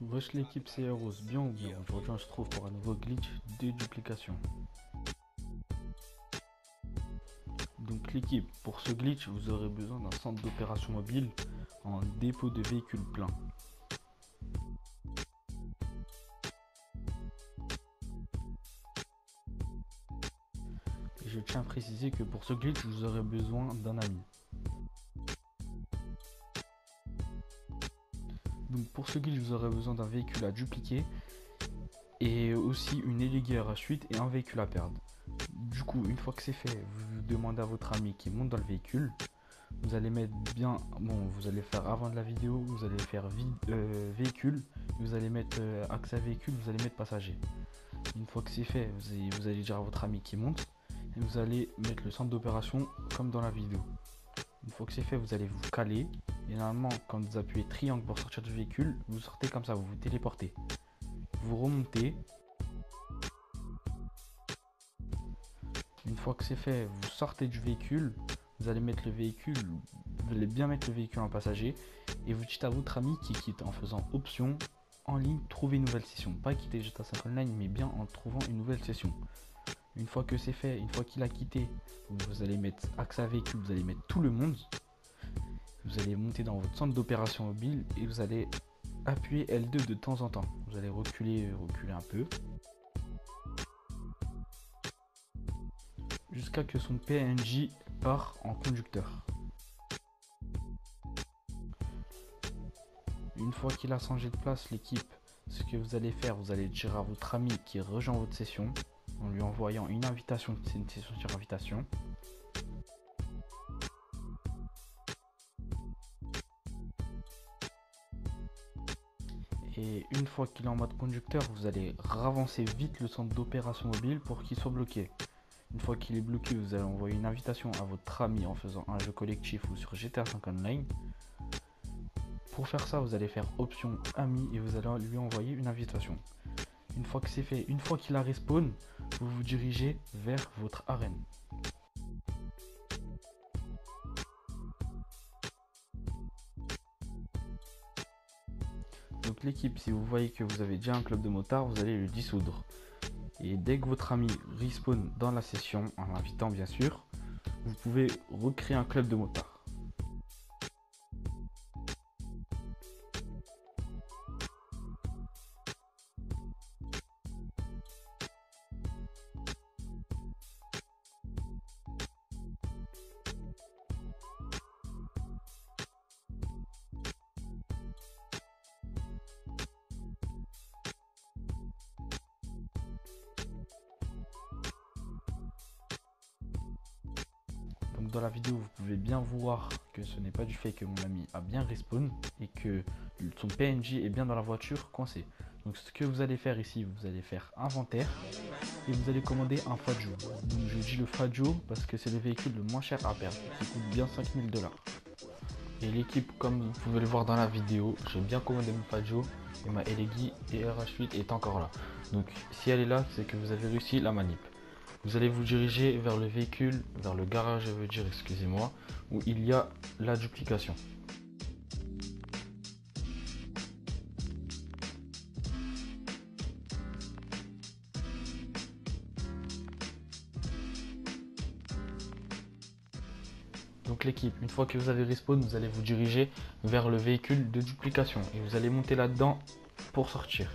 Voici l'équipe, c'est CROS Biongui. Aujourd'hui on se trouve pour un nouveau glitch de duplication. Donc l'équipe, pour ce glitch vous aurez besoin d'un centre d'opération mobile en dépôt de véhicules plein. Je tiens à préciser que pour ce glitch vous aurez besoin d'un ami. Donc pour ce glitch vous aurez besoin d'un véhicule à dupliquer et aussi une Elegy RH8 et un véhicule à perdre. Du coup, une fois que c'est fait, vous demandez à votre ami qui monte dans le véhicule. Vous allez mettre bien, bon, vous allez faire avant de la vidéo, vous allez faire véhicule, vous allez mettre accès à véhicule, vous allez mettre passager. Une fois que c'est fait, vous allez dire à votre ami qui monte et vous allez mettre le centre d'opération comme dans la vidéo. Une fois que c'est fait, vous allez vous caler. Et normalement, quand vous appuyez triangle pour sortir du véhicule, vous sortez comme ça, vous vous téléportez. Vous remontez. Une fois que c'est fait, vous sortez du véhicule. Vous allez mettre le véhicule, vous allez bien mettre le véhicule en passager. Et vous dites à votre ami qui quitte en faisant option, en ligne, trouver une nouvelle session. Pas quitter GTA 5 online, mais bien en trouvant une nouvelle session. Une fois que c'est fait, une fois qu'il a quitté, vous allez mettre accès à véhicule, vous allez mettre tout le monde. Vous allez monter dans votre centre d'opération mobile et vous allez appuyer L2 de temps en temps. Vous allez reculer un peu. Jusqu'à que son PNJ part en conducteur. Une fois qu'il a changé de place, l'équipe, ce que vous allez faire, vous allez dire à votre ami qui rejoint votre session en lui envoyant une invitation, c'est une session sur invitation. Et une fois qu'il est en mode conducteur, vous allez ravancer vite le centre d'opération mobile pour qu'il soit bloqué. Une fois qu'il est bloqué, vous allez envoyer une invitation à votre ami en faisant un jeu collectif ou sur GTA 5 online. Pour faire ça, vous allez faire option ami et vous allez lui envoyer une invitation. Une fois que c'est fait, une fois qu'il a respawn, vous vous dirigez vers votre arène. Donc l'équipe, si vous voyez que vous avez déjà un club de motards, vous allez le dissoudre. Et dès que votre ami respawn dans la session, en l'invitant bien sûr, vous pouvez recréer un club de motards. Donc dans la vidéo, vous pouvez bien voir que ce n'est pas du fait que mon ami a bien respawn et que son PNJ est bien dans la voiture coincé. Donc ce que vous allez faire ici, vous allez faire inventaire et vous allez commander un Faggio. Donc je dis le Faggio parce que c'est le véhicule le moins cher à perdre, qui coûte bien 5000 $. Et l'équipe, comme vous pouvez le voir dans la vidéo, j'ai bien commandé mon Faggio et ma Elegy RH8 est encore là. Donc si elle est là, c'est que vous avez réussi la manip. Vous allez vous diriger vers le véhicule, vers le garage, je veux dire, excusez-moi, où il y a la duplication. Donc l'équipe, une fois que vous avez respawn, vous allez vous diriger vers le véhicule de duplication et vous allez monter là-dedans pour sortir.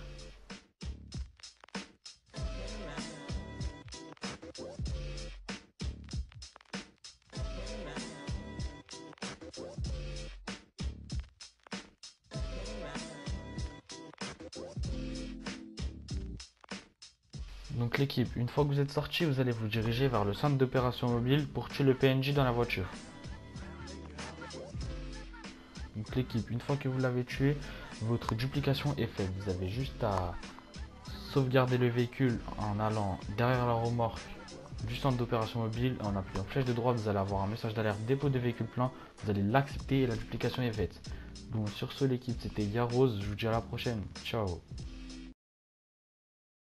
Donc l'équipe, une fois que vous êtes sorti, vous allez vous diriger vers le centre d'opération mobile pour tuer le PNJ dans la voiture. Donc l'équipe, une fois que vous l'avez tué, votre duplication est faite. Vous avez juste à sauvegarder le véhicule en allant derrière la remorque du centre d'opération mobile. En appuyant flèche de droite, vous allez avoir un message d'alerte dépôt de véhicule plein. Vous allez l'accepter et la duplication est faite. Bon, sur ce l'équipe, c'était Yarose, je vous dis à la prochaine, ciao.